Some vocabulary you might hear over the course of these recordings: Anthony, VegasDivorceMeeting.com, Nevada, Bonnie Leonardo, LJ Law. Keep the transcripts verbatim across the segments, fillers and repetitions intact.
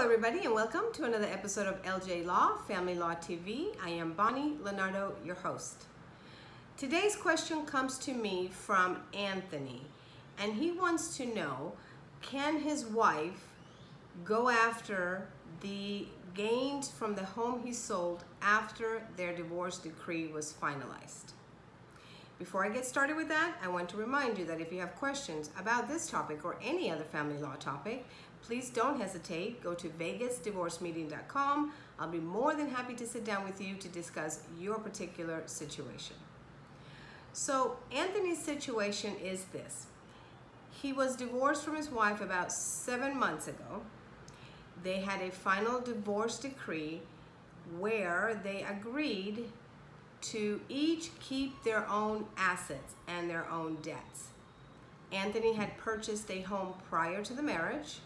Hello everybody and welcome to another episode of L J Law, Family Law T V. I am Bonnie Leonardo, your host. Today's question comes to me from Anthony, and he wants to know, can his wife go after the gains from the home he sold after their divorce decree was finalized? Before I get started with that, I want to remind you that if you have questions about this topic or any other family law topic, please don't hesitate. Go to Vegas Divorce Meeting dot com. I'll be more than happy to sit down with you to discuss your particular situation. So Anthony's situation is this. He was divorced from his wife about seven months ago. They had a final divorce decree where they agreed to each keep their own assets and their own debts. Anthony had purchased a home prior to the marriage,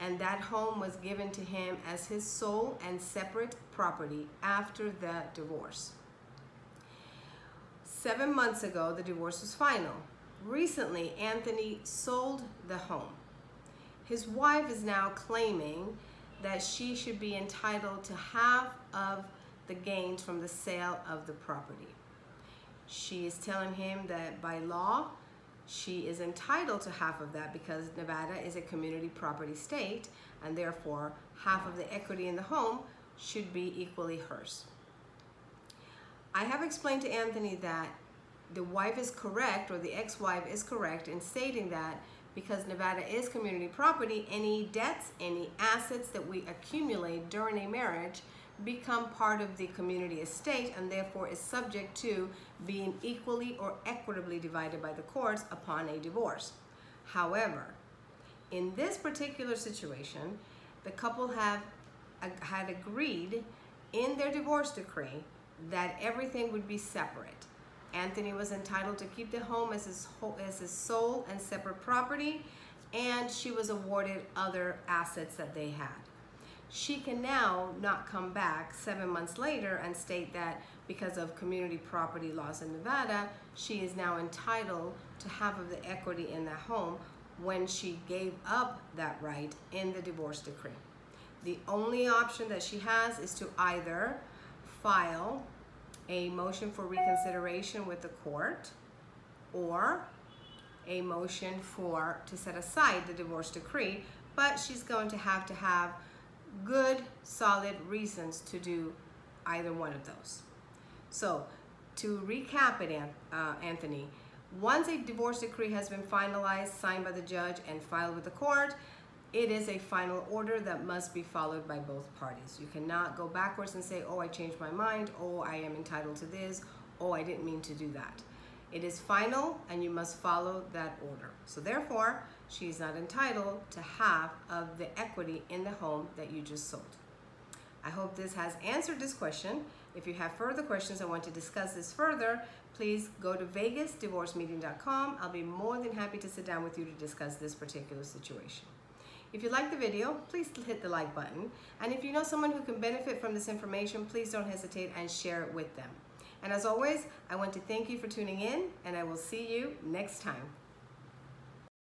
and that home was given to him as his sole and separate property after the divorce. Seven months ago, the divorce was final. Recently, Anthony sold the home. His wife is now claiming that she should be entitled to half of the gains from the sale of the property. She is telling him that by law, she is entitled to half of that because Nevada is a community property state, and therefore half of the equity in the home should be equally hers. I have explained to Anthony that the wife is correct, or the ex-wife is correct in stating that because Nevada is community property, any debts, any assets that we accumulate during a marriage become part of the community estate, and therefore is subject to being equally or equitably divided by the courts upon a divorce. However, in this particular situation, the couple have uh, had agreed in their divorce decree that everything would be separate. Anthony was entitled to keep the home as his, whole, as his sole and separate property, and she was awarded other assets that they had. She can now not come back seven months later and state that because of community property laws in Nevada, she is now entitled to half of the equity in that home when she gave up that right in the divorce decree. The only option that she has is to either file a motion for reconsideration with the court or a motion for to set aside the divorce decree, but she's going to have to have good, solid reasons to do either one of those. So, to recap it, uh, Anthony, once a divorce decree has been finalized, signed by the judge, and filed with the court, it is a final order that must be followed by both parties. You cannot go backwards and say, oh, I changed my mind, oh, I am entitled to this, oh, I didn't mean to do that. It is final, and you must follow that order. So therefore, she's not entitled to half of the equity in the home that you just sold. I hope this has answered this question. If you have further questions and want to discuss this further, please go to Vegas Divorce Meeting dot com. I'll be more than happy to sit down with you to discuss this particular situation. If you like the video, please hit the like button. And if you know someone who can benefit from this information, please don't hesitate and share it with them. And as always, I want to thank you for tuning in, and I will see you next time.